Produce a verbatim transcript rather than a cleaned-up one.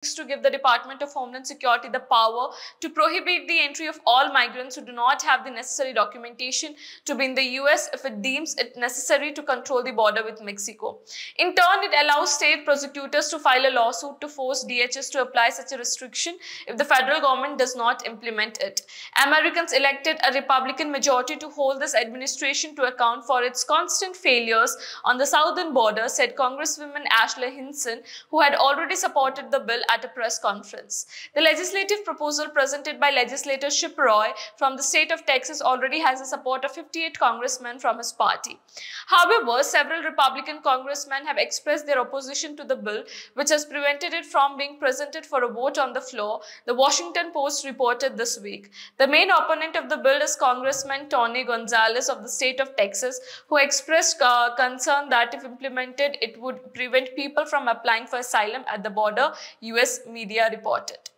to give the Department of Homeland Security the power to prohibit the entry of all migrants who do not have the necessary documentation to be in the U S if it deems it necessary to control the border with Mexico. In turn, it allows state prosecutors to file a lawsuit to force D H S to apply such a restriction if the federal government does not implement it. Americans elected a Republican majority to hold this administration to account for its constant failures on the southern border, said Congresswoman Ashley Hinson, who had already supported the bill at a press conference. The legislative proposal presented by legislator Chip Roy from the state of Texas already has the support of fifty-eight congressmen from his party. However, several Republican congressmen have expressed their opposition to the bill, which has prevented it from being presented for a vote on the floor, the Washington Post reported this week. The main opponent of the bill is Congressman Tony Gonzalez of the state of Texas, who expressed uh, concern that if implemented, it would prevent people from applying for asylum at the border, U S media reported.